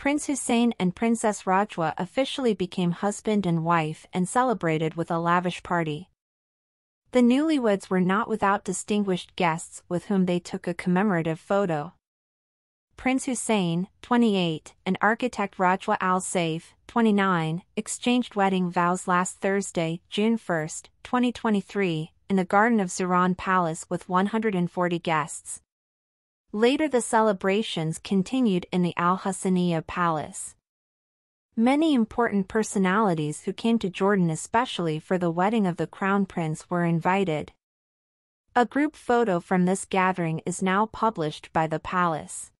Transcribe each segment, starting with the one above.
Prince Hussein and Princess Rajwa officially became husband and wife and celebrated with a lavish party. The newlyweds were not without distinguished guests with whom they took a commemorative photo. Prince Hussein, 28, and architect Rajwa al-Saif, 29, exchanged wedding vows last Thursday, June 1, 2023, in the garden of Zahran Palace with 140 guests. Later the celebrations continued in the Al-Husseiniyah Palace. Many important personalities who came to Jordan especially for the wedding of the Crown Prince were invited. A group photo from this gathering is now published by the palace.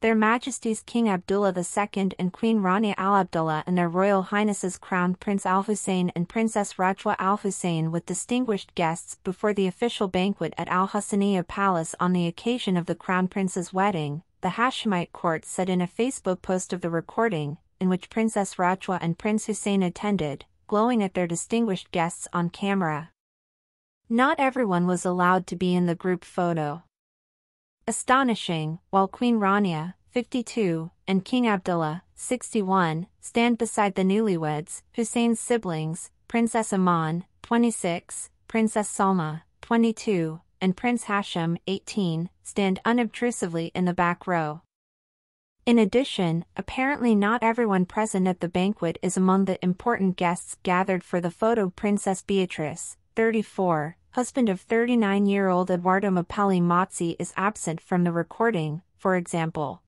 Their Majesties King Abdullah II and Queen Rania al Abdullah and Their Royal Highnesses Crown Prince Al Hussein and Princess Rajwa Al Hussein with distinguished guests before the official banquet at Al-Husseiniyah Palace on the occasion of the Crown Prince's wedding, the Hashemite court said in a Facebook post of the recording, in which Princess Rajwa and Prince Hussein attended, glowing at their distinguished guests on camera. Not everyone was allowed to be in the group photo. Astonishing, while Queen Rania, 52, and King Abdullah, 61, stand beside the newlyweds, Hussein's siblings, Princess Iman, 26, Princess Salma, 22, and Prince Hashem, 18, stand unobtrusively in the back row. In addition, apparently not everyone present at the banquet is among the important guests gathered for the photo. Princess Beatrice, 34, husband of 39-year-old Eduardo Mapelli Mozzi is absent from the recording, for example.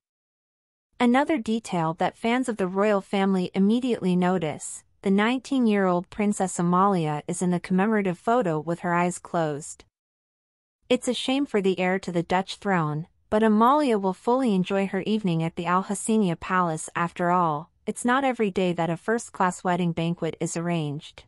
Another detail that fans of the royal family immediately notice, the 19-year-old Princess Amalia is in the commemorative photo with her eyes closed. It's a shame for the heir to the Dutch throne, but Amalia will fully enjoy her evening at the Al-Husseiniyah Palace. After all, it's not every day that a first-class wedding banquet is arranged.